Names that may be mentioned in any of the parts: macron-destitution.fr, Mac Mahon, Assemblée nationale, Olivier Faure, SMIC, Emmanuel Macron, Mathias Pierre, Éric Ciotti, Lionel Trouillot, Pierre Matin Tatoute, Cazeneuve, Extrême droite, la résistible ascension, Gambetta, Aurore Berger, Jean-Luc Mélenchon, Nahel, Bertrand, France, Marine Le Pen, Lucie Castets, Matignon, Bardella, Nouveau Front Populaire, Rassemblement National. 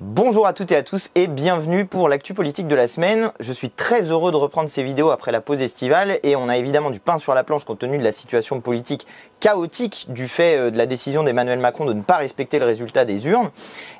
Bonjour à toutes et à tous et bienvenue pour l'actu politique de la semaine. Je suis très heureux de reprendre ces vidéos après la pause estivale et on a évidemment du pain sur la planche compte tenu de la situation politique chaotique du fait de la décision d'Emmanuel Macron de ne pas respecter le résultat des urnes.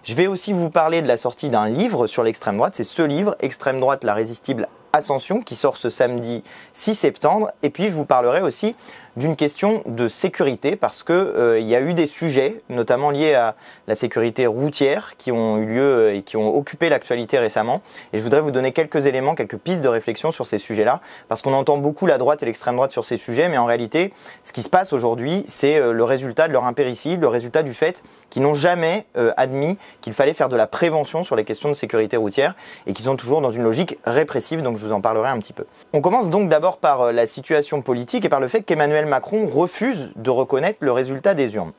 Je vais aussi vous parler de la sortie d'un livre sur l'extrême droite, c'est ce livre, Extrême droite, la résistible ascension, qui sort ce samedi 6 septembre. Et puis je vous parlerai aussi d'une question de sécurité parce que y a eu des sujets, notamment liés à la sécurité routière, qui ont eu lieu et qui ont occupé l'actualité récemment. Et je voudrais vous donner quelques éléments, quelques pistes de réflexion sur ces sujets-là, parce qu'on entend beaucoup la droite et l'extrême droite sur ces sujets, mais en réalité, ce qui se passe aujourd'hui, c'est le résultat de leur impéricide, le résultat du fait qu'ils n'ont jamais admis qu'il fallait faire de la prévention sur les questions de sécurité routière et qu'ils sont toujours dans une logique répressive. Donc je vous en parlerai un petit peu. On commence donc d'abord par la situation politique et par le fait qu'Emmanuel Macron refuse de reconnaître le résultat des urnes.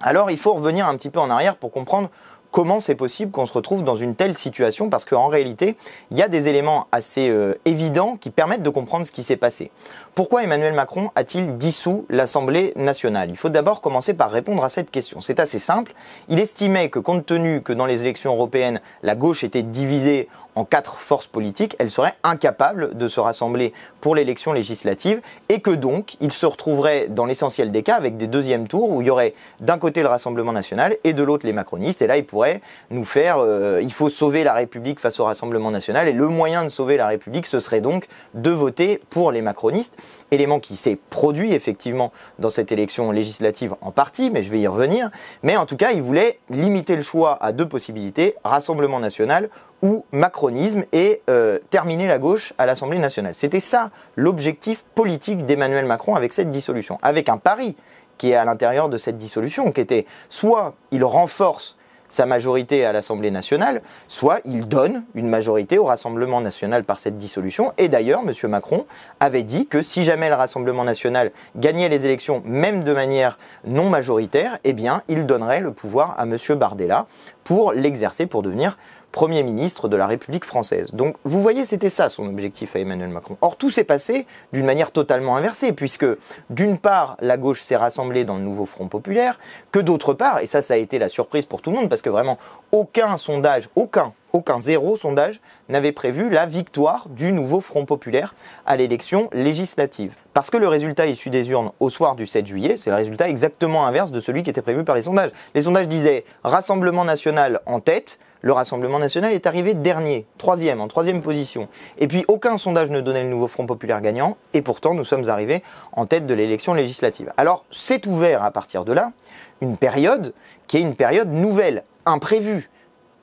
Alors il faut revenir un petit peu en arrière pour comprendre comment c'est possible qu'on se retrouve dans une telle situation, parce qu'en réalité, il y a des éléments assez évidents qui permettent de comprendre ce qui s'est passé. Pourquoi Emmanuel Macron a-t-il dissous l'Assemblée nationale? Il faut d'abord commencer par répondre à cette question. C'est assez simple. Il estimait que, compte tenu que dans les élections européennes, la gauche était divisée en 4 forces politiques, elle serait incapable de se rassembler pour l'élection législative et que donc il se retrouverait dans l'essentiel des cas avec des deuxièmes tours où il y aurait d'un côté le Rassemblement national et de l'autre les macronistes, et là il pourrait nous faire il faut sauver la République face au Rassemblement national, et le moyen de sauver la République ce serait donc de voter pour les macronistes, élément qui s'est produit effectivement dans cette élection législative en partie, mais je vais y revenir. Mais en tout cas il voulait limiter le choix à 2 possibilités, Rassemblement national ou macronisme, et terminer la gauche à l'Assemblée nationale. C'était ça l'objectif politique d'Emmanuel Macron avec cette dissolution, avec un pari qui est à l'intérieur de cette dissolution, qui était soit il renforce sa majorité à l'Assemblée nationale, soit il donne une majorité au Rassemblement national par cette dissolution. Et d'ailleurs, M. Macron avait dit que si jamais le Rassemblement national gagnait les élections, même de manière non majoritaire, eh bien, il donnerait le pouvoir à M. Bardella pour l'exercer, pour devenir Premier ministre de la République française. Donc vous voyez, c'était ça son objectif à Emmanuel Macron. Or tout s'est passé d'une manière totalement inversée, puisque d'une part la gauche s'est rassemblée dans le Nouveau Front Populaire, que d'autre part, et ça a été la surprise pour tout le monde, parce que vraiment aucun sondage, zéro sondage n'avait prévu la victoire du Nouveau Front Populaire à l'élection législative. Parce que le résultat issu des urnes au soir du 7 juillet, c'est le résultat exactement inverse de celui qui était prévu par les sondages. Les sondages disaient Rassemblement national en tête, le Rassemblement national est arrivé dernier, en troisième position. Et puis aucun sondage ne donnait le Nouveau Front Populaire gagnant, et pourtant nous sommes arrivés en tête de l'élection législative. Alors c'est ouvert à partir de là une période qui est une période nouvelle, imprévue,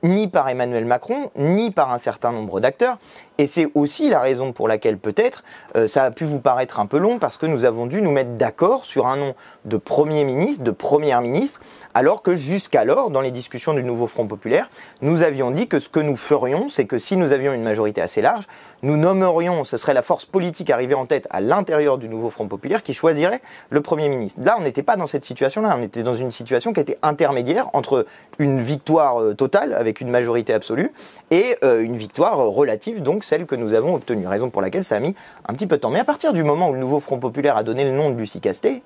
ni par Emmanuel Macron, ni par un certain nombre d'acteurs. Et c'est aussi la raison pour laquelle peut-être ça a pu vous paraître un peu long, parce que nous avons dû nous mettre d'accord sur un nom de Premier ministre, de Première ministre, alors que jusqu'alors, dans les discussions du Nouveau Front Populaire, nous avions dit que ce que nous ferions, c'est que si nous avions une majorité assez large, nous nommerions, ce serait la force politique arrivée en tête à l'intérieur du Nouveau Front Populaire qui choisirait le Premier ministre. Là, on n'était pas dans cette situation-là, on était dans une situation qui était intermédiaire entre une victoire totale avec une majorité absolue et une victoire relative, donc celle que nous avons obtenue, raison pour laquelle ça a mis un petit peu de temps. Mais à partir du moment où le Nouveau Front Populaire a donné le nom de Lucie Castets,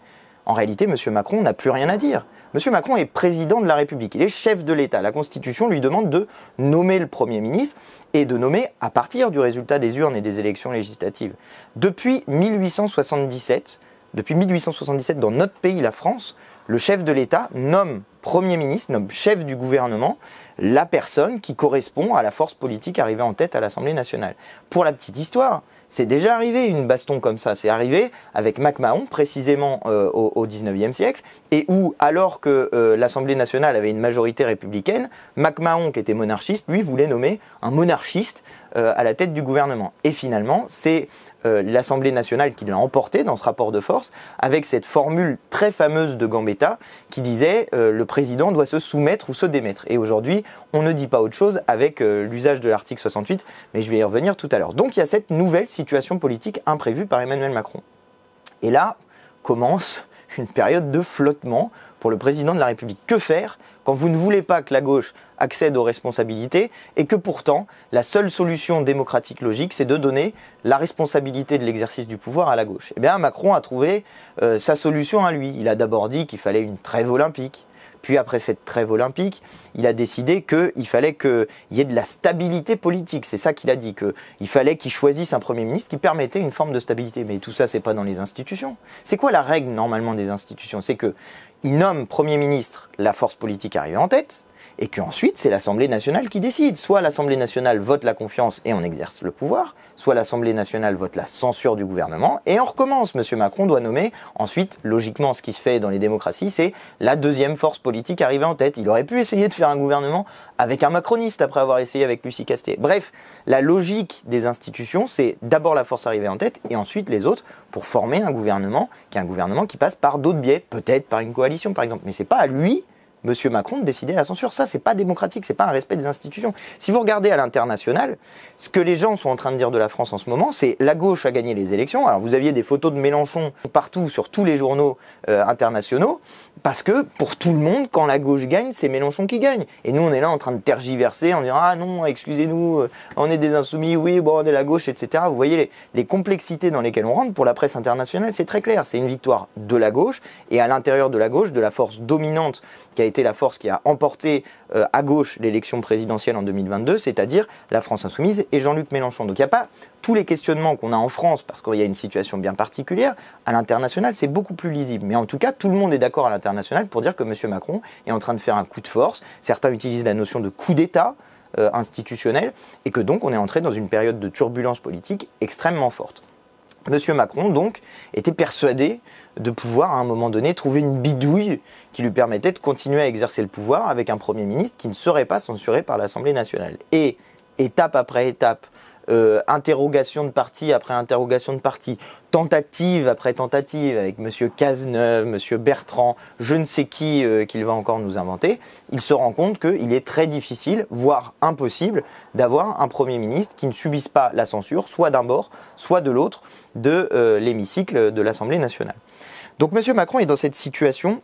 en réalité, M. Macron n'a plus rien à dire. M. Macron est président de la République, il est chef de l'État. La Constitution lui demande de nommer le Premier ministre et de nommer à partir du résultat des urnes et des élections législatives. Depuis 1877, dans notre pays, la France, le chef de l'État nomme Premier ministre, nomme chef du gouvernement, la personne qui correspond à la force politique arrivée en tête à l'Assemblée nationale. Pour la petite histoire, c'est déjà arrivé une baston comme ça, c'est arrivé avec Mac Mahon précisément au 19e siècle, et où alors que l'Assemblée nationale avait une majorité républicaine, Mac Mahon, qui était monarchiste, lui voulait nommer un monarchiste à la tête du gouvernement. Et finalement, c'est l'Assemblée nationale qui l'a emporté dans ce rapport de force, avec cette formule très fameuse de Gambetta qui disait le président doit se soumettre ou se démettre. Et aujourd'hui, on ne dit pas autre chose avec l'usage de l'article 68, mais je vais y revenir tout à l'heure. Donc il y a cette nouvelle situation politique imprévue par Emmanuel Macron. Et là commence une période de flottement pour le président de la République. Que faire quand vous ne voulez pas que la gauche accède aux responsabilités et que pourtant la seule solution démocratique logique, c'est de donner la responsabilité de l'exercice du pouvoir à la gauche? Eh bien Macron a trouvé sa solution à lui. Il a d'abord dit qu'il fallait une trêve olympique, Puis après cette trêve olympique, il a décidé qu'il fallait qu'il y ait de la stabilité politique. C'est ça qu'il a dit, qu'il fallait qu'il choisisse un Premier ministre qui permettait une forme de stabilité. Mais tout ça, c'est pas dans les institutions. C'est quoi la règle normalement des institutions? C'est qu'il nomme Premier ministre la force politique arrivée en tête, et qu'ensuite, c'est l'Assemblée nationale qui décide. Soit l'Assemblée nationale vote la confiance et on exerce le pouvoir, soit l'Assemblée nationale vote la censure du gouvernement et on recommence. M. Macron doit nommer ensuite, logiquement, ce qui se fait dans les démocraties, c'est la deuxième force politique arrivée en tête. Il aurait pu essayer de faire un gouvernement avec un macroniste après avoir essayé avec Lucie Castets. Bref, la logique des institutions, c'est d'abord la force arrivée en tête et ensuite les autres pour former un gouvernement qui est un gouvernement qui passe par d'autres biais, peut-être par une coalition par exemple, mais c'est pas à lui, Monsieur Macron, de décider la censure. Ça, c'est pas démocratique, c'est pas un respect des institutions. Si vous regardez à l'international, ce que les gens sont en train de dire de la France en ce moment, c'est la gauche a gagné les élections. Alors vous aviez des photos de Mélenchon partout sur tous les journaux internationaux, parce que pour tout le monde, quand la gauche gagne, c'est Mélenchon qui gagne. Et nous, on est là en train de tergiverser, en disant ah non, excusez-nous, on est des insoumis, oui, bon, on est la gauche, etc. Vous voyez les complexités dans lesquelles on rentre. Pour la presse internationale, c'est très clair, c'est une victoire de la gauche et à l'intérieur de la gauche, de la force dominante qui a été la force qui a emporté à gauche l'élection présidentielle en 2022, c'est-à-dire la France insoumise et Jean-Luc Mélenchon. Donc il n'y a pas tous les questionnements qu'on a en France parce qu'il y a une situation bien particulière. À l'international, c'est beaucoup plus lisible. Mais en tout cas, tout le monde est d'accord à l'international pour dire que M. Macron est en train de faire un coup de force. Certains utilisent la notion de coup d'État institutionnel et que donc on est entré dans une période de turbulence politique extrêmement forte. Monsieur Macron, donc, était persuadé de pouvoir, à un moment donné, trouver une bidouille qui lui permettait de continuer à exercer le pouvoir avec un Premier ministre qui ne serait pas censuré par l'Assemblée nationale. Et, étape après étape, interrogation de parti après interrogation de parti, tentative après tentative avec M. Cazeneuve, M. Bertrand, je ne sais qui qu'il va encore nous inventer, il se rend compte qu'il est très difficile, voire impossible, d'avoir un Premier ministre qui ne subisse pas la censure, soit d'un bord, soit de l'autre, de l'hémicycle de l'Assemblée nationale. Donc M. Macron est dans cette situation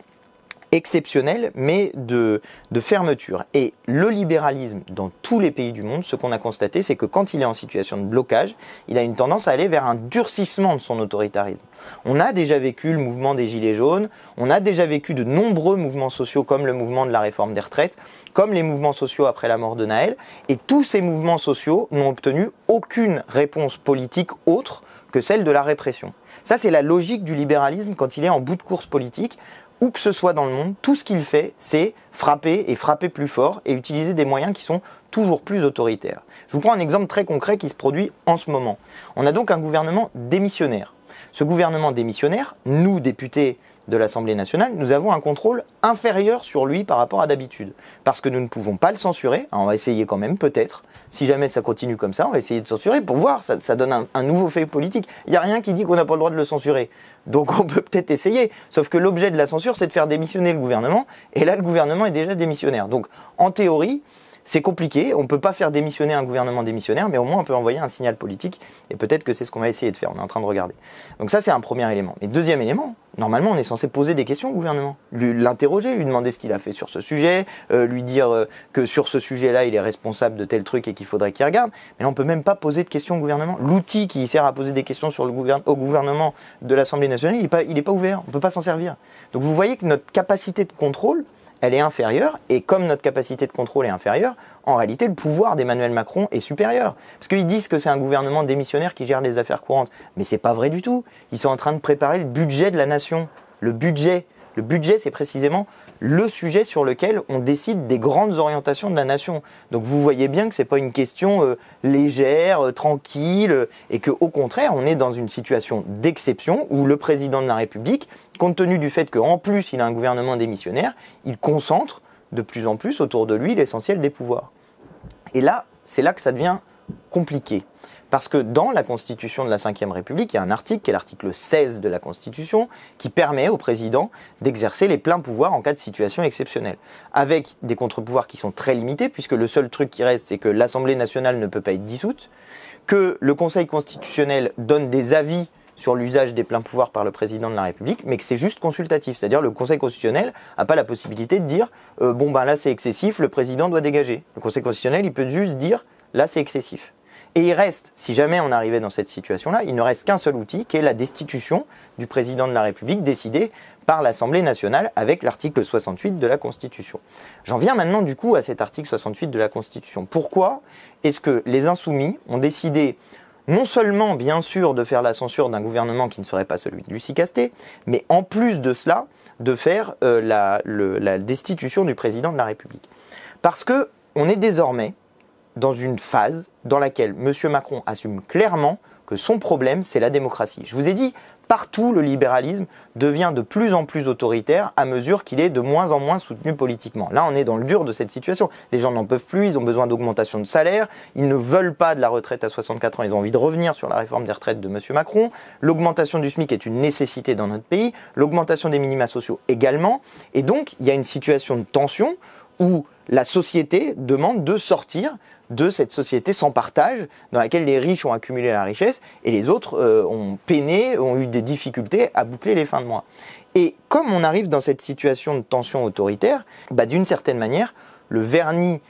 exceptionnelle, mais de fermeture. Et le libéralisme dans tous les pays du monde, ce qu'on a constaté, c'est que quand il est en situation de blocage, il a une tendance à aller vers un durcissement de son autoritarisme. On a déjà vécu le mouvement des Gilets jaunes, on a déjà vécu de nombreux mouvements sociaux comme le mouvement de la réforme des retraites, comme les mouvements sociaux après la mort de Nahel, et tous ces mouvements sociaux n'ont obtenu aucune réponse politique autre que celle de la répression. Ça, c'est la logique du libéralisme quand il est en bout de course politique. Où que ce soit dans le monde, tout ce qu'il fait, c'est frapper et frapper plus fort et utiliser des moyens qui sont toujours plus autoritaires. Je vous prends un exemple très concret qui se produit en ce moment. On a donc un gouvernement démissionnaire. Ce gouvernement démissionnaire, nous, députés de l'Assemblée nationale, nous avons un contrôle inférieur sur lui par rapport à d'habitude. Parce que nous ne pouvons pas le censurer, on va essayer quand même peut-être. Si jamais ça continue comme ça, on va essayer de censurer pour voir, ça donne un nouveau fait politique. Il n'y a rien qui dit qu'on n'a pas le droit de le censurer. Donc on peut peut-être essayer, sauf que l'objet de la censure, c'est de faire démissionner le gouvernement, et là le gouvernement est déjà démissionnaire. Donc en théorie, c'est compliqué, on ne peut pas faire démissionner un gouvernement démissionnaire, mais au moins on peut envoyer un signal politique, et peut-être que c'est ce qu'on va essayer de faire, on est en train de regarder. Donc ça c'est un premier élément. Mais deuxième élément, normalement on est censé poser des questions au gouvernement, l'interroger, lui demander ce qu'il a fait sur ce sujet, lui dire que sur ce sujet-là il est responsable de tel truc et qu'il faudrait qu'il regarde, mais là on ne peut même pas poser de questions au gouvernement. L'outil qui sert à poser des questions sur au gouvernement de l'Assemblée nationale, il n'est pas ouvert, on ne peut pas s'en servir. Donc vous voyez que notre capacité de contrôle, elle est inférieure, et comme notre capacité de contrôle est inférieure, en réalité, le pouvoir d'Emmanuel Macron est supérieur. Parce qu'ils disent que c'est un gouvernement démissionnaire qui gère les affaires courantes. Mais c'est pas vrai du tout. Ils sont en train de préparer le budget de la nation. Le budget. Le budget, c'est précisément le sujet sur lequel on décide des grandes orientations de la nation. Donc vous voyez bien que c'est pas une question légère, tranquille, et qu'au contraire, on est dans une situation d'exception où le président de la République, compte tenu du fait qu'en plus il a un gouvernement démissionnaire, il concentre de plus en plus autour de lui l'essentiel des pouvoirs. Et là, c'est là que ça devient compliqué. Parce que dans la Constitution de la Ve République, il y a un article, qui est l'article 16 de la Constitution, qui permet au président d'exercer les pleins pouvoirs en cas de situation exceptionnelle, avec des contre-pouvoirs qui sont très limités, puisque le seul truc qui reste, c'est que l'Assemblée nationale ne peut pas être dissoute, que le Conseil constitutionnel donne des avis sur l'usage des pleins pouvoirs par le président de la République, mais que c'est juste consultatif, c'est-à-dire le Conseil constitutionnel n'a pas la possibilité de dire « bon ben là c'est excessif, le président doit dégager ». Le Conseil constitutionnel, il peut juste dire « là c'est excessif ». Et il reste, si jamais on arrivait dans cette situation-là, il ne reste qu'un seul outil qui est la destitution du président de la République décidée par l'Assemblée nationale avec l'article 68 de la Constitution. J'en viens maintenant du coup à cet article 68 de la Constitution. Pourquoi est-ce que les insoumis ont décidé non seulement bien sûr de faire la censure d'un gouvernement qui ne serait pas celui de Lucie Castets, mais en plus de cela de faire la destitution du président de la République? Parce que on est désormais dans une phase dans laquelle M. Macron assume clairement que son problème, c'est la démocratie. Je vous ai dit, partout, le libéralisme devient de plus en plus autoritaire à mesure qu'il est de moins en moins soutenu politiquement. Là, on est dans le dur de cette situation. Les gens n'en peuvent plus, ils ont besoin d'augmentation de salaire, ils ne veulent pas de la retraite à 64 ans, ils ont envie de revenir sur la réforme des retraites de M. Macron. L'augmentation du SMIC est une nécessité dans notre pays, l'augmentation des minima sociaux également. Et donc, il y a une situation de tension où la société demande de sortir de cette société sans partage dans laquelle les riches ont accumulé la richesse et les autres ont peiné, ont eu des difficultés à boucler les fins de mois. Et comme on arrive dans cette situation de tension autoritaire, bah, d'une certaine manière, le vernis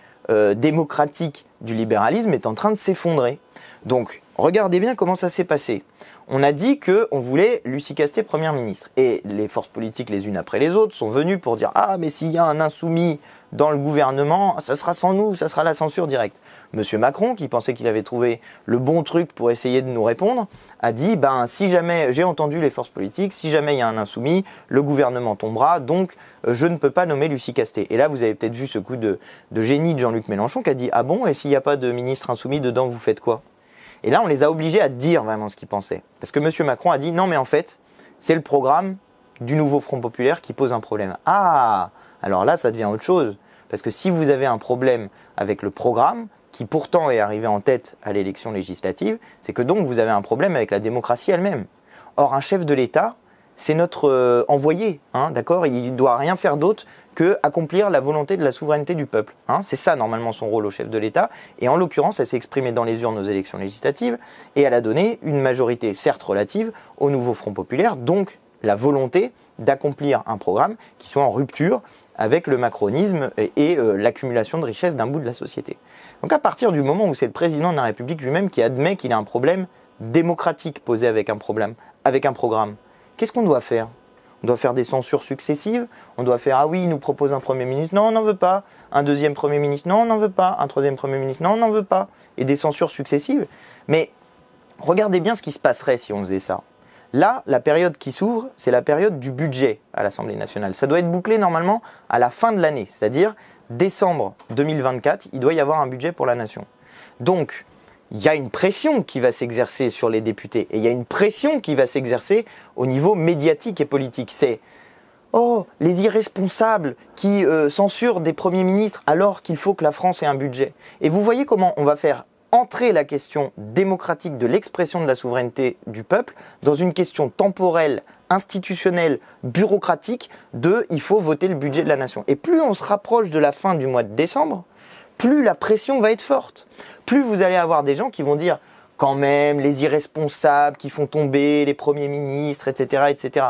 démocratique du libéralisme est en train de s'effondrer. Donc, regardez bien comment ça s'est passé. On a dit qu'on voulait Lucie Castets Première ministre. Et les forces politiques, les unes après les autres, sont venues pour dire « Ah, mais s'il y a un insoumis dans le gouvernement, ça sera sans nous, ça sera la censure directe. » Monsieur Macron, qui pensait qu'il avait trouvé le bon truc pour essayer de nous répondre, a dit « Ben, si jamais j'ai entendu les forces politiques, si jamais il y a un insoumis, le gouvernement tombera, donc je ne peux pas nommer Lucie Castets. » Et là, vous avez peut-être vu ce coup de génie de Jean-Luc Mélenchon qui a dit « Ah bon, et s'il n'y a pas de ministre insoumis dedans, vous faites quoi ?» Et là, on les a obligés à dire vraiment ce qu'ils pensaient. Parce que M. Macron a dit « Non, mais en fait, c'est le programme du Nouveau Front Populaire qui pose un problème. » Ah, alors là, ça devient autre chose. Parce que si vous avez un problème avec le programme, qui pourtant est arrivé en tête à l'élection législative, c'est que donc vous avez un problème avec la démocratie elle-même. Or, un chef de l'État, c'est notre envoyé, hein, d'accord? Il ne doit rien faire d'autre que accomplir la volonté de la souveraineté du peuple. Hein, c'est ça normalement son rôle au chef de l'État. Et en l'occurrence, elle s'est exprimée dans les urnes aux élections législatives et elle a donné une majorité certes relative au Nouveau Front Populaire, donc la volonté d'accomplir un programme qui soit en rupture avec le macronisme et l'accumulation de richesses d'un bout de la société. Donc à partir du moment où c'est le président de la République lui-même qui admet qu'il a un problème démocratique posé avec un programme, qu'est-ce qu'on doit faire ? On doit faire des censures successives, on doit faire « Ah oui, il nous propose un Premier ministre, non, on n'en veut pas. Un deuxième Premier ministre, non, on n'en veut pas. Un troisième Premier ministre, non, on n'en veut pas. » Et des censures successives. Mais regardez bien ce qui se passerait si on faisait ça. Là, la période qui s'ouvre, c'est la période du budget à l'Assemblée nationale. Ça doit être bouclé normalement à la fin de l'année, c'est-à-dire décembre 2024, il doit y avoir un budget pour la nation. Donc, il y a une pression qui va s'exercer sur les députés et il y a une pression qui va s'exercer au niveau médiatique et politique. C'est « Oh, les irresponsables qui censurent des premiers ministres alors qu'il faut que la France ait un budget ». Et vous voyez comment on va faire entrer la question démocratique de l'expression de la souveraineté du peuple dans une question temporelle, institutionnelle, bureaucratique de « il faut voter le budget de la nation ». Et plus on se rapproche de la fin du mois de décembre, plus la pression va être forte, plus vous allez avoir des gens qui vont dire « quand même, les irresponsables qui font tomber les premiers ministres, etc. etc. »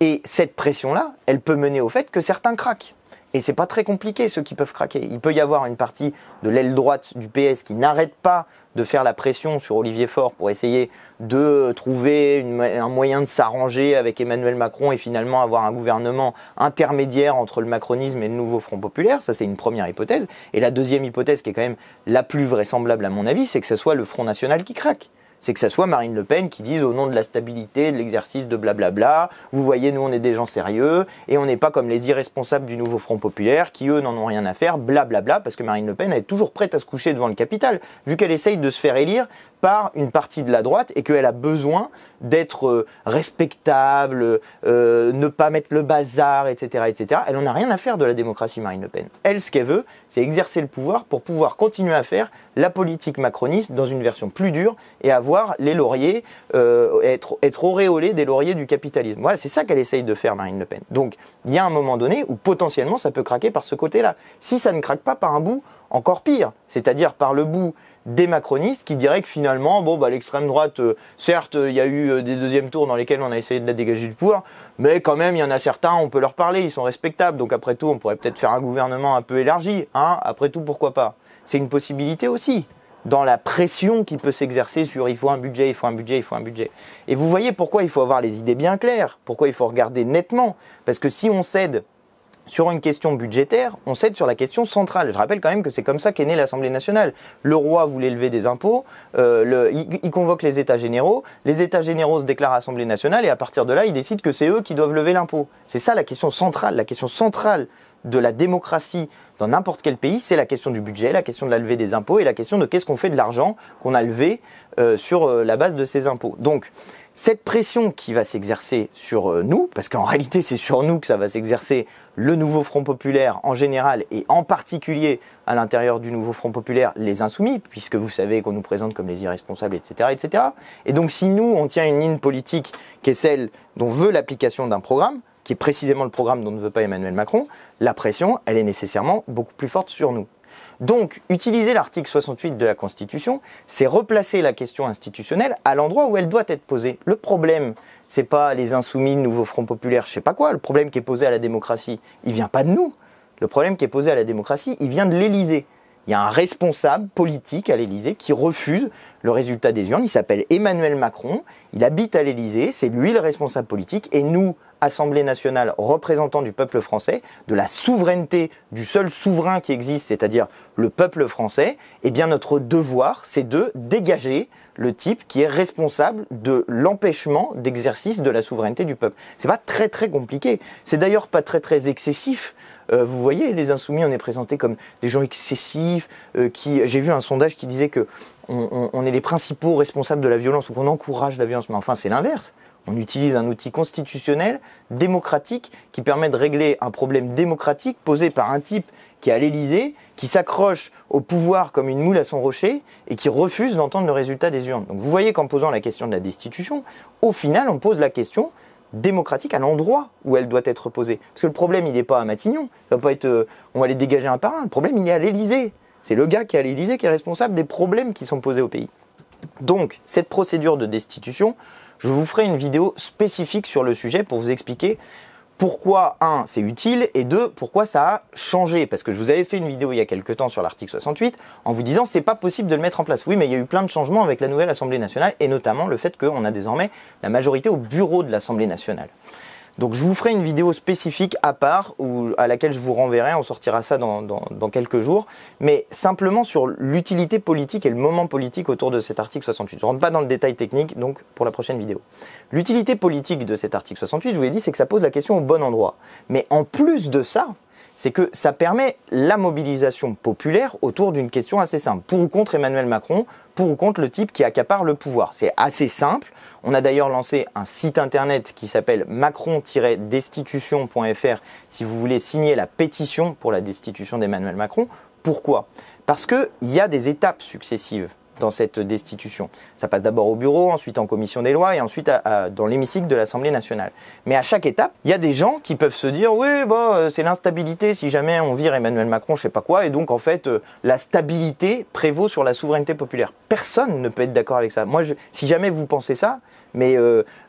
Et cette pression-là, elle peut mener au fait que certains craquent. Et c'est pas très compliqué ceux qui peuvent craquer. Il peut y avoir une partie de l'aile droite du PS qui n'arrête pas de faire la pression sur Olivier Faure pour essayer de trouver un moyen de s'arranger avec Emmanuel Macron et finalement avoir un gouvernement intermédiaire entre le macronisme et le Nouveau Front Populaire. Ça, c'est une première hypothèse. Et la deuxième hypothèse, qui est quand même la plus vraisemblable à mon avis, c'est que ce soit le Front National qui craque. C'est que ça soit Marine Le Pen qui dise au nom de la stabilité, de l'exercice de blablabla, vous voyez, nous on est des gens sérieux et on n'est pas comme les irresponsables du Nouveau Front Populaire qui eux n'en ont rien à faire, blablabla, parce que Marine Le Pen elle est toujours prête à se coucher devant le capital, vu qu'elle essaye de se faire élire par une partie de la droite et qu'elle a besoin d'être respectable, ne pas mettre le bazar, etc. etc. Elle n'en a rien à faire de la démocratie, Marine Le Pen. Elle, ce qu'elle veut, c'est exercer le pouvoir pour pouvoir continuer à faire la politique macroniste dans une version plus dure et avoir les lauriers, être auréolée des lauriers du capitalisme. Voilà, c'est ça qu'elle essaye de faire, Marine Le Pen. Donc, il y a un moment donné où potentiellement ça peut craquer par ce côté-là. Si ça ne craque pas par un bout, encore pire, c'est-à-dire par le bout des macronistes qui diraient que finalement, bon, bah, l'extrême droite, certes, il y a eu des deuxièmes tours dans lesquels on a essayé de la dégager du pouvoir, mais quand même, il y en a certains, on peut leur parler, ils sont respectables, donc après tout, on pourrait peut-être faire un gouvernement un peu élargi, hein, après tout, pourquoi pas. C'est une possibilité aussi. dans la pression qui peut s'exercer sur il faut un budget, il faut un budget, il faut un budget. Et vous voyez pourquoi il faut avoir les idées bien claires, pourquoi il faut regarder nettement. Parce que si on cède sur une question budgétaire, on cède sur la question centrale. Je rappelle quand même que c'est comme ça qu'est née l'Assemblée nationale. Le roi voulait lever des impôts, il convoque les États généraux se déclarent à l'Assemblée nationale et à partir de là, ils décident que c'est eux qui doivent lever l'impôt. C'est ça la question centrale de la démocratie dans n'importe quel pays, c'est la question du budget, la question de la levée des impôts et la question de qu'est-ce qu'on fait de l'argent qu'on a levé sur la base de ces impôts. Donc, cette pression qui va s'exercer sur nous, parce qu'en réalité c'est sur nous que ça va s'exercer le Nouveau Front Populaire en général et en particulier à l'intérieur du Nouveau Front Populaire, les Insoumis, puisque vous savez qu'on nous présente comme les irresponsables, etc., etc. Et donc si nous, on tient une ligne politique qui est celle dont veut l'application d'un programme, qui est précisément le programme dont ne veut pas Emmanuel Macron, la pression, elle est nécessairement beaucoup plus forte sur nous. Donc, utiliser l'article 68 de la Constitution, c'est replacer la question institutionnelle à l'endroit où elle doit être posée. Le problème, c'est pas les insoumis, le Nouveau Front Populaire, je sais pas quoi. Le problème qui est posé à la démocratie, il vient pas de nous. Le problème qui est posé à la démocratie, il vient de l'Élysée. Il y a un responsable politique à l'Élysée qui refuse le résultat des urnes. Il s'appelle Emmanuel Macron, il habite à l'Élysée, c'est lui le responsable politique. Et nous, Assemblée nationale, représentants du peuple français, de la souveraineté du seul souverain qui existe, c'est-à-dire le peuple français, eh bien notre devoir, c'est de dégager le type qui est responsable de l'empêchement d'exercice de la souveraineté du peuple. C'est pas très très compliqué, c'est d'ailleurs pas très très excessif. Vous voyez, les Insoumis, on est présentés comme des gens excessifs. J'ai vu un sondage qui disait que on est les principaux responsables de la violence ou qu'on encourage la violence. Mais enfin, c'est l'inverse. On utilise un outil constitutionnel, démocratique, qui permet de régler un problème démocratique posé par un type qui est à l'Élysée, qui s'accroche au pouvoir comme une moule à son rocher et qui refuse d'entendre le résultat des urnes. Donc vous voyez qu'en posant la question de la destitution, au final, on pose la question démocratique à l'endroit où elle doit être posée. Parce que le problème, il n'est pas à Matignon, ça va pas être, on va les dégager un par un, le problème, il est à l'Élysée. C'est le gars qui est à l'Élysée qui est responsable des problèmes qui sont posés au pays. Donc, cette procédure de destitution, je vous ferai une vidéo spécifique sur le sujet pour vous expliquer pourquoi, un, c'est utile, et deux, pourquoi ça a changé. Parce que je vous avais fait une vidéo il y a quelques temps sur l'article 68 en vous disant c'est pas possible de le mettre en place. Oui, mais il y a eu plein de changements avec la nouvelle Assemblée nationale et notamment le fait qu'on a désormais la majorité au bureau de l'Assemblée nationale. Donc je vous ferai une vidéo spécifique à part ou à laquelle je vous renverrai, on sortira ça dans quelques jours, mais simplement sur l'utilité politique et le moment politique autour de cet article 68. Je ne rentre pas dans le détail technique, donc pour la prochaine vidéo. L'utilité politique de cet article 68, je vous l'ai dit, c'est que ça pose la question au bon endroit. Mais en plus de ça, c'est que ça permet la mobilisation populaire autour d'une question assez simple. Pour ou contre Emmanuel Macron, pour ou contre le type qui accapare le pouvoir. C'est assez simple. On a d'ailleurs lancé un site internet qui s'appelle macron-destitution.fr si vous voulez signer la pétition pour la destitution d'Emmanuel Macron. Pourquoi? Parce qu'il y a des étapes successives dans cette destitution. Ça passe d'abord au bureau, ensuite en commission des lois et ensuite dans l'hémicycle de l'Assemblée nationale. Mais à chaque étape, il y a des gens qui peuvent se dire « Oui, bah, c'est l'instabilité si jamais on vire Emmanuel Macron, je sais pas quoi. » Et donc, en fait, la stabilité prévaut sur la souveraineté populaire. Personne ne peut être d'accord avec ça. Moi, si jamais vous pensez ça, mais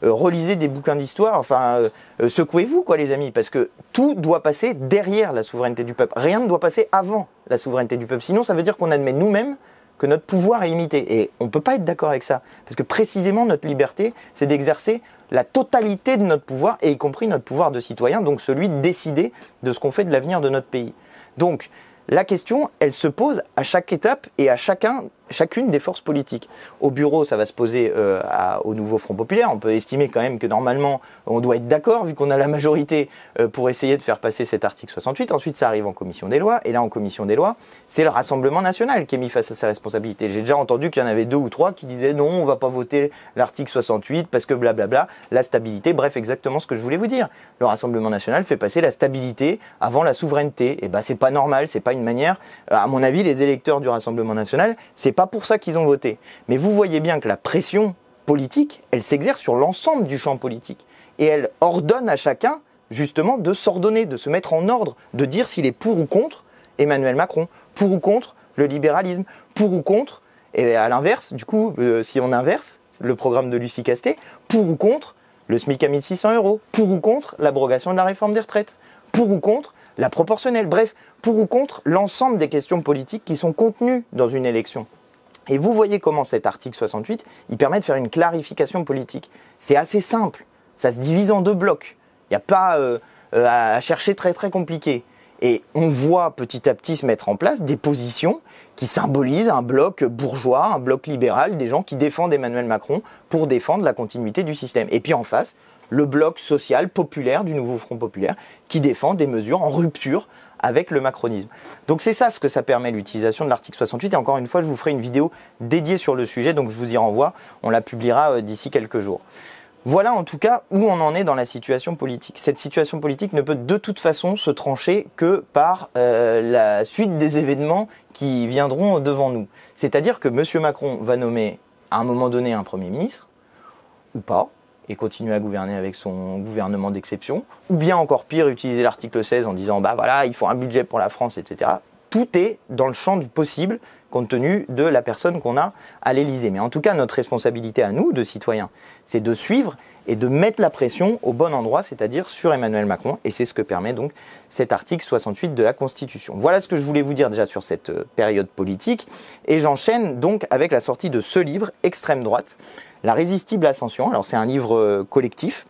relisez des bouquins d'histoire, enfin, secouez-vous, quoi, les amis, parce que tout doit passer derrière la souveraineté du peuple. Rien ne doit passer avant la souveraineté du peuple. Sinon, ça veut dire qu'on admet nous-mêmes que notre pouvoir est limité. Et on ne peut pas être d'accord avec ça. Parce que précisément, notre liberté, c'est d'exercer la totalité de notre pouvoir, et y compris notre pouvoir de citoyen, donc celui de décider de ce qu'on fait de l'avenir de notre pays. Donc, la question, elle se pose à chaque étape et à chacune des forces politiques. Au bureau, ça va se poser au Nouveau Front Populaire. On peut estimer quand même que normalement, on doit être d'accord, vu qu'on a la majorité pour essayer de faire passer cet article 68. Ensuite, ça arrive en commission des lois. Et là, en commission des lois, c'est le Rassemblement national qui est mis face à sa responsabilité. J'ai déjà entendu qu'il y en avait 2 ou 3 qui disaient « Non, on ne va pas voter l'article 68 parce que blablabla, la stabilité. » Bref, exactement ce que je voulais vous dire. Le Rassemblement national fait passer la stabilité avant la souveraineté. Et bien, c'est pas normal, c'est pas une manière. À mon avis, les électeurs du Rassemblement national, c'est pas pour ça qu'ils ont voté. Mais vous voyez bien que la pression politique, elle s'exerce sur l'ensemble du champ politique. Et elle ordonne à chacun, justement, de s'ordonner, de se mettre en ordre, de dire s'il est pour ou contre Emmanuel Macron, pour ou contre le libéralisme, pour ou contre, et à l'inverse, du coup, si on inverse le programme de Lucie Castets, pour ou contre le SMIC à 1 600 €, pour ou contre l'abrogation de la réforme des retraites, pour ou contre la proportionnelle, bref, pour ou contre l'ensemble des questions politiques qui sont contenues dans une élection. Et vous voyez comment cet article 68, il permet de faire une clarification politique. C'est assez simple, ça se divise en deux blocs. Il n'y a pas à chercher très compliqué. Et on voit petit à petit se mettre en place des positions qui symbolisent un bloc bourgeois, un bloc libéral, des gens qui défendent Emmanuel Macron pour défendre la continuité du système. Et puis en face, le bloc social populaire du Nouveau Front Populaire qui défend des mesures en rupture avec le macronisme. Donc c'est ça ce que ça permet l'utilisation de l'article 68. Et encore une fois, je vous ferai une vidéo dédiée sur le sujet, donc je vous y renvoie, on la publiera d'ici quelques jours. Voilà en tout cas où on en est dans la situation politique. Cette situation politique ne peut de toute façon se trancher que par la suite des événements qui viendront devant nous. C'est-à-dire que M. Macron va nommer à un moment donné un Premier ministre, ou pas, et continuer à gouverner avec son gouvernement d'exception, ou bien encore pire, utiliser l'article 16 en disant « bah voilà, il faut un budget pour la France, etc. » Tout est dans le champ du possible compte tenu de la personne qu'on a à l'Élysée. Mais en tout cas, notre responsabilité à nous, de citoyens, c'est de suivre et de mettre la pression au bon endroit, c'est-à-dire sur Emmanuel Macron. Et c'est ce que permet donc cet article 68 de la Constitution. Voilà ce que je voulais vous dire déjà sur cette période politique. Et j'enchaîne donc avec la sortie de ce livre, Extrême droite, la résistible ascension. Alors c'est un livre collectif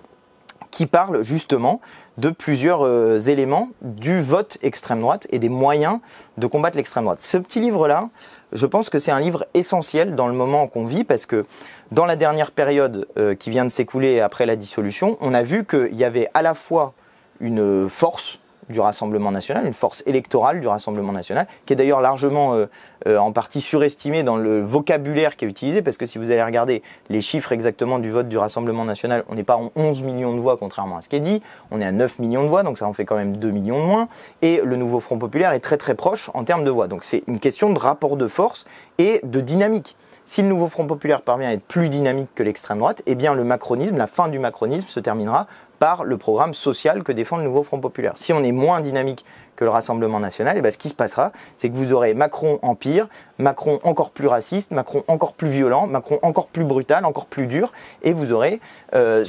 qui parle justement de plusieurs éléments du vote extrême droite et des moyens de combattre l'extrême droite. Ce petit livre-là, je pense que c'est un livre essentiel dans le moment qu'on vit, parce que dans la dernière période qui vient de s'écouler après la dissolution, on a vu qu'il y avait à la fois une force du Rassemblement National, une force électorale du Rassemblement National, qui est d'ailleurs largement en partie surestimée dans le vocabulaire qui est utilisé, parce que si vous allez regarder les chiffres exactement du vote du Rassemblement National, on n'est pas en 11 millions de voix, contrairement à ce qui est dit, on est à 9 millions de voix, donc ça en fait quand même 2 millions de moins, et le Nouveau Front Populaire est très proche en termes de voix. Donc c'est une question de rapport de force et de dynamique. Si le Nouveau Front Populaire parvient à être plus dynamique que l'extrême droite, eh bien le macronisme, la fin du macronisme se terminera par le programme social que défend le Nouveau Front Populaire. Si on est moins dynamique que le Rassemblement National, et bien ce qui se passera, c'est que vous aurez Macron en pire, Macron encore plus raciste, Macron encore plus violent, Macron encore plus brutal, encore plus dur, et vous aurez la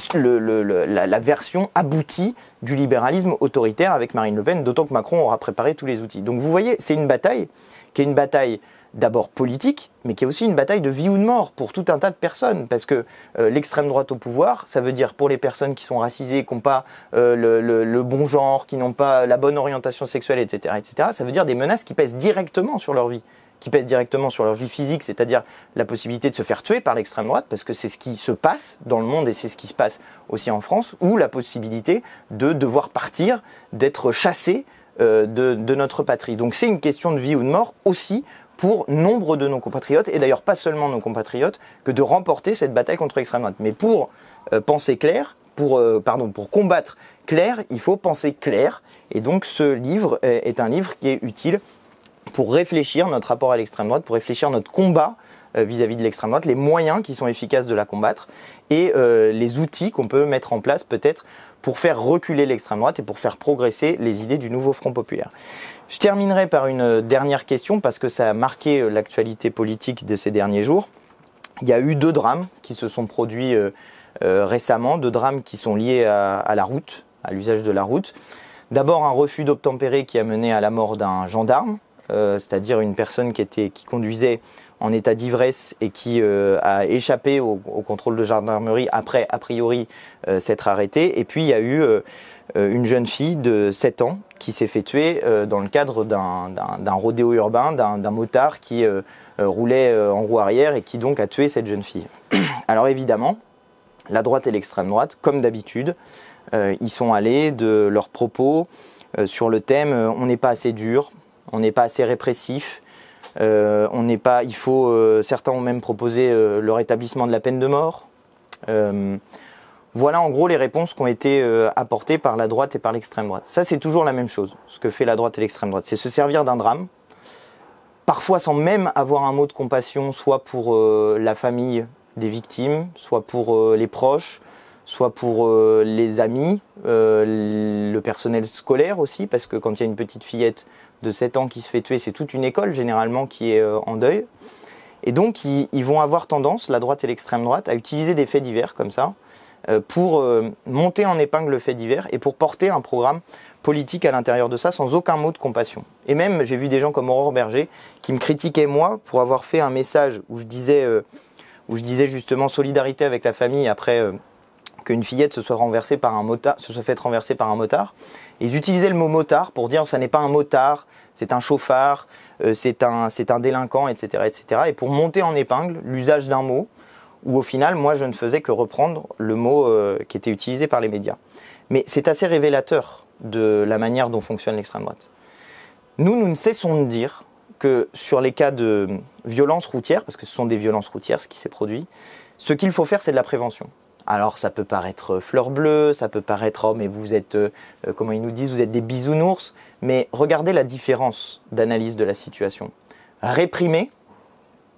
version aboutie du libéralisme autoritaire avec Marine Le Pen, d'autant que Macron aura préparé tous les outils. Donc vous voyez, c'est une bataille qui est une bataille d'abord politique, mais qui est aussi une bataille de vie ou de mort pour tout un tas de personnes, parce que l'extrême droite au pouvoir, ça veut dire pour les personnes qui sont racisées, qui n'ont pas le bon genre, qui n'ont pas la bonne orientation sexuelle, etc., etc., ça veut dire des menaces qui pèsent directement sur leur vie, qui pèsent directement sur leur vie physique, c'est-à-dire la possibilité de se faire tuer par l'extrême droite, parce que c'est ce qui se passe dans le monde et c'est ce qui se passe aussi en France, ou la possibilité de devoir partir, d'être chassé de notre patrie. Donc c'est une question de vie ou de mort aussi pour nombre de nos compatriotes, et d'ailleurs pas seulement nos compatriotes, que de remporter cette bataille contre l'extrême droite. Mais pour penser clair, pour combattre clair, il faut penser clair, et donc ce livre est un livre qui est utile pour réfléchir notre rapport à l'extrême droite, pour réfléchir notre combat vis-à-vis de l'extrême droite, les moyens qui sont efficaces de la combattre, et les outils qu'on peut mettre en place peut-être pour faire reculer l'extrême droite et pour faire progresser les idées du Nouveau Front Populaire. Je terminerai par une dernière question, parce que ça a marqué l'actualité politique de ces derniers jours. Il y a eu deux drames qui se sont produits récemment, deux drames qui sont liés à la route, à l'usage de la route. D'abord un refus d'obtempérer qui a mené à la mort d'un gendarme, c'est-à-dire une personne qui conduisait en état d'ivresse et qui a échappé au contrôle de gendarmerie après, a priori, s'être arrêtée. Et puis, il y a eu une jeune fille de 7 ans qui s'est fait tuer dans le cadre d'un rodéo urbain, d'un motard qui roulait en roue arrière et qui donc a tué cette jeune fille. Alors évidemment, la droite et l'extrême droite, comme d'habitude, ils sont allés de leurs propos sur le thème « on n'est pas assez dur », « on n'est pas assez répressif », on n'est pas, il faut, certains ont même proposé le rétablissement de la peine de mort. Voilà en gros les réponses qui ont été apportées par la droite et par l'extrême droite. Ça c'est toujours la même chose, ce que fait la droite et l'extrême droite, c'est se servir d'un drame, parfois sans même avoir un mot de compassion, soit pour la famille des victimes, soit pour les proches, soit pour les amis, le personnel scolaire aussi, parce que quand il y a une petite fillette de 7 ans qui se fait tuer, c'est toute une école généralement qui est en deuil. Et donc ils vont avoir tendance, la droite et l'extrême droite, à utiliser des faits divers comme ça, pour monter en épingle le fait divers et pour porter un programme politique à l'intérieur de ça sans aucun mot de compassion. Et même, j'ai vu des gens comme Aurore Berger qui me critiquaient moi pour avoir fait un message où je disais justement solidarité avec la famille après qu'une fillette se soit faite renverser par un motard. Et ils utilisaient le mot motard pour dire ça n'est pas un motard, c'est un chauffard, c'est un délinquant, etc., etc. Et pour monter en épingle l'usage d'un mot où au final, moi, je ne faisais que reprendre le mot qui était utilisé par les médias. Mais c'est assez révélateur de la manière dont fonctionne l'extrême droite. Nous ne cessons de dire que sur les cas de violences routières, parce que ce sont des violences routières ce qui s'est produit, ce qu'il faut faire, c'est de la prévention. Alors ça peut paraître fleur bleue, ça peut paraître « oh mais vous êtes, comment ils nous disent, vous êtes des bisounours », mais regardez la différence d'analyse de la situation. Réprimer,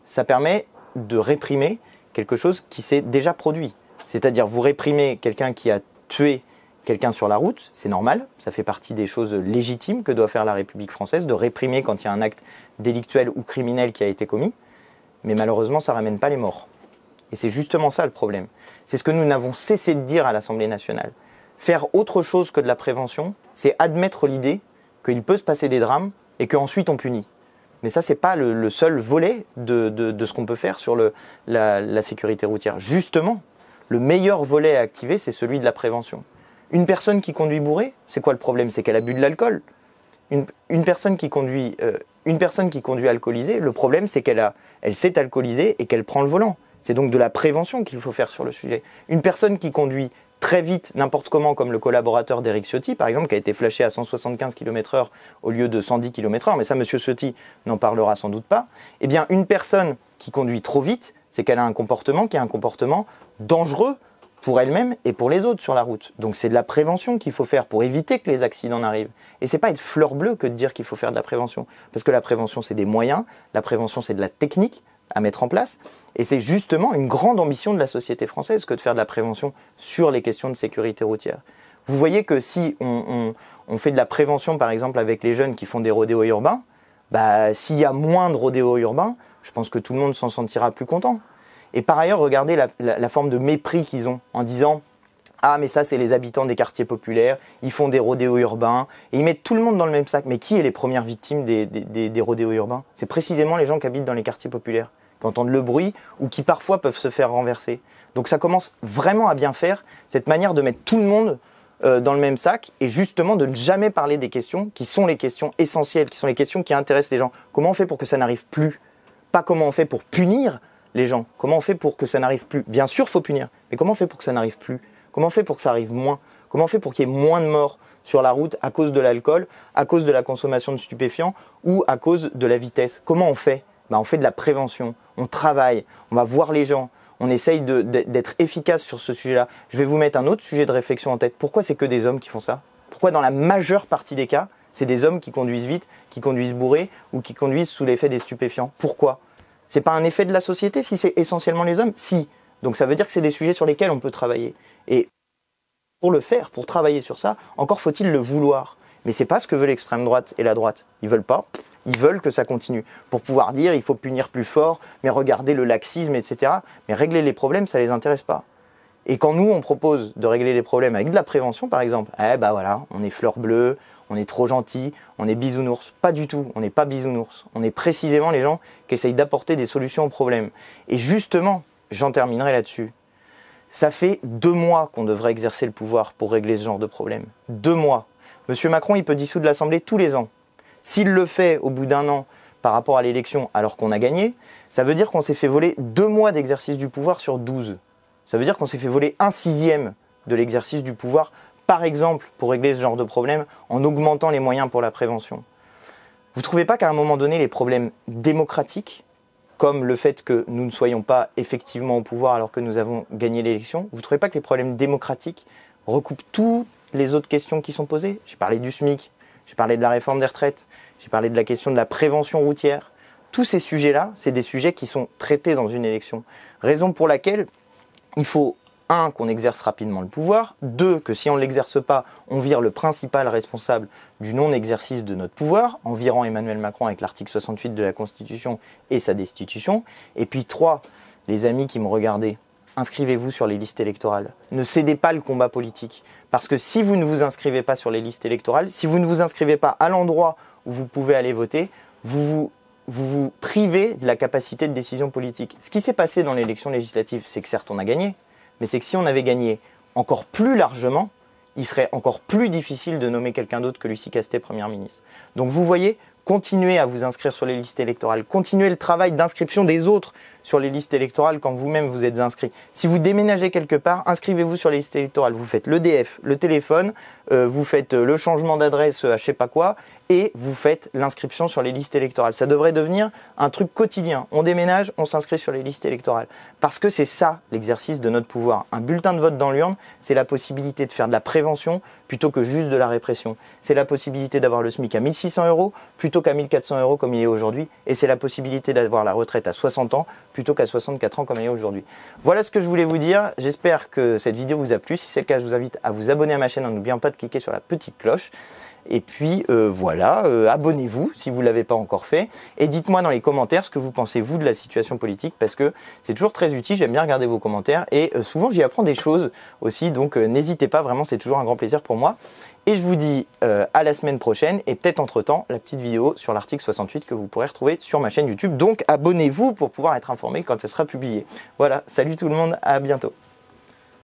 ça permet de réprimer quelque chose qui s'est déjà produit. C'est-à-dire vous réprimez quelqu'un qui a tué quelqu'un sur la route, c'est normal, ça fait partie des choses légitimes que doit faire la République française, de réprimer quand il y a un acte délictuel ou criminel qui a été commis, mais malheureusement ça ne ramène pas les morts. Et c'est justement ça le problème. C'est ce que nous n'avons cessé de dire à l'Assemblée nationale. Faire autre chose que de la prévention, c'est admettre l'idée qu'il peut se passer des drames et qu'ensuite on punit. Mais ça, ce n'est pas le seul volet de ce qu'on peut faire sur la sécurité routière. Justement, le meilleur volet à activer, c'est celui de la prévention. Une personne qui conduit bourrée, c'est quoi le problème? C'est qu'elle a bu de l'alcool. Une personne qui conduit alcoolisée, le problème, c'est qu'elle s'est alcoolisée et qu'elle prend le volant. C'est donc de la prévention qu'il faut faire sur le sujet. Une personne qui conduit très vite, n'importe comment, comme le collaborateur d'Éric Ciotti, par exemple, qui a été flashé à 175 km/h au lieu de 110 km/h, mais ça, M. Ciotti n'en parlera sans doute pas, eh bien, une personne qui conduit trop vite, c'est qu'elle a un comportement qui est un comportement dangereux pour elle-même et pour les autres sur la route. Donc, c'est de la prévention qu'il faut faire pour éviter que les accidents n'arrivent. Et c'est pas être fleur bleue que de dire qu'il faut faire de la prévention. Parce que la prévention, c'est des moyens, la prévention, c'est de la technique à mettre en place, et c'est justement une grande ambition de la société française que de faire de la prévention sur les questions de sécurité routière. Vous voyez que si on fait de la prévention, par exemple, avec les jeunes qui font des rodéos urbains, bah, s'il y a moins de rodéos urbains, je pense que tout le monde s'en sentira plus content. Et par ailleurs, regardez la forme de mépris qu'ils ont en disant « Ah, mais ça, c'est les habitants des quartiers populaires, ils font des rodéos urbains, et ils mettent tout le monde dans le même sac. » Mais qui est les premières victimes des rodéos urbains? C'est précisément les gens qui habitent dans les quartiers populaires, qui entendent le bruit ou qui parfois peuvent se faire renverser. Donc ça commence vraiment à bien faire, cette manière de mettre tout le monde dans le même sac et justement de ne jamais parler des questions qui sont les questions essentielles, qui sont les questions qui intéressent les gens. Comment on fait pour que ça n'arrive plus? Pas comment on fait pour punir les gens. Comment on fait pour que ça n'arrive plus? Bien sûr, il faut punir, mais comment on fait pour que ça n'arrive plus? Comment on fait pour que ça arrive moins? Comment on fait pour qu'il y ait moins de morts sur la route à cause de l'alcool, à cause de la consommation de stupéfiants ou à cause de la vitesse? Comment on fait? Bah, on fait de la prévention, on travaille, on va voir les gens, on essaye d'être efficace sur ce sujet-là. Je vais vous mettre un autre sujet de réflexion en tête. Pourquoi c'est que des hommes qui font ça? Pourquoi dans la majeure partie des cas, c'est des hommes qui conduisent vite, qui conduisent bourrés ou qui conduisent sous l'effet des stupéfiants? Pourquoi? C'est pas un effet de la société si c'est essentiellement les hommes? Si. Donc ça veut dire que c'est des sujets sur lesquels on peut travailler. Et pour le faire, pour travailler sur ça, encore faut-il le vouloir. Mais c'est pas ce que veut l'extrême droite et la droite. Ils veulent pas. Ils veulent que ça continue, pour pouvoir dire il faut punir plus fort, mais regardez le laxisme, etc. Mais régler les problèmes, ça ne les intéresse pas. Et quand nous, on propose de régler les problèmes avec de la prévention, par exemple, eh ben voilà, on est fleur bleue, on est trop gentil, on est bisounours. Pas du tout, on n'est pas bisounours. On est précisément les gens qui essayent d'apporter des solutions aux problèmes. Et justement, j'en terminerai là-dessus. Ça fait 2 mois qu'on devrait exercer le pouvoir pour régler ce genre de problème. 2 mois. Monsieur Macron, il peut dissoudre l'Assemblée tous les ans. S'il le fait au bout d'un an par rapport à l'élection alors qu'on a gagné, ça veut dire qu'on s'est fait voler 2 mois d'exercice du pouvoir sur 12. Ça veut dire qu'on s'est fait voler 1/6 de l'exercice du pouvoir, par exemple, pour régler ce genre de problème en augmentant les moyens pour la prévention. Vous ne trouvez pas qu'à un moment donné, les problèmes démocratiques, comme le fait que nous ne soyons pas effectivement au pouvoir alors que nous avons gagné l'élection, vous ne trouvez pas que les problèmes démocratiques recoupent toutes les autres questions qui sont posées? J'ai parlé du SMIC. J'ai parlé de la réforme des retraites, j'ai parlé de la question de la prévention routière. Tous ces sujets-là, c'est des sujets qui sont traités dans une élection. Raison pour laquelle il faut, 1, qu'on exerce rapidement le pouvoir, 2, que si on ne l'exerce pas, on vire le principal responsable du non-exercice de notre pouvoir, en virant Emmanuel Macron avec l'article 68 de la Constitution et sa destitution, et puis 3, les amis qui me regardaient, inscrivez-vous sur les listes électorales. Ne cédez pas le combat politique. Parce que si vous ne vous inscrivez pas sur les listes électorales, si vous ne vous inscrivez pas à l'endroit où vous pouvez aller voter, vous vous privez de la capacité de décision politique. Ce qui s'est passé dans l'élection législative, c'est que certes on a gagné, mais c'est que si on avait gagné encore plus largement, il serait encore plus difficile de nommer quelqu'un d'autre que Lucie Castets Première ministre. Donc vous voyez, continuez à vous inscrire sur les listes électorales, continuez le travail d'inscription des autres sur les listes électorales quand vous-même vous êtes inscrit. Si vous déménagez quelque part, inscrivez-vous sur les listes électorales. Vous faites l'EDF, le téléphone, vous faites le changement d'adresse à je sais pas quoi, et vous faites l'inscription sur les listes électorales. Ça devrait devenir un truc quotidien. On déménage, on s'inscrit sur les listes électorales. Parce que c'est ça l'exercice de notre pouvoir. Un bulletin de vote dans l'urne, c'est la possibilité de faire de la prévention plutôt que juste de la répression. C'est la possibilité d'avoir le SMIC à 1 600 € plutôt qu'à 1 400 € comme il est aujourd'hui. Et c'est la possibilité d'avoir la retraite à 60 ans plutôt qu'à 64 ans comme elle est aujourd'hui. Voilà ce que je voulais vous dire. J'espère que cette vidéo vous a plu. Si c'est le cas, je vous invite à vous abonner à ma chaîne en n'oubliant pas de cliquer sur la petite cloche. Et puis voilà, abonnez-vous si vous ne l'avez pas encore fait. Et dites-moi dans les commentaires ce que vous pensez, vous, de la situation politique, parce que c'est toujours très utile, j'aime bien regarder vos commentaires. Et souvent, j'y apprends des choses aussi, donc n'hésitez pas, vraiment, c'est toujours un grand plaisir pour moi. Et je vous dis à la semaine prochaine, et peut-être entre-temps, la petite vidéo sur l'article 68 que vous pourrez retrouver sur ma chaîne YouTube. Donc abonnez-vous pour pouvoir être informé quand elle sera publiée. Voilà, salut tout le monde, à bientôt.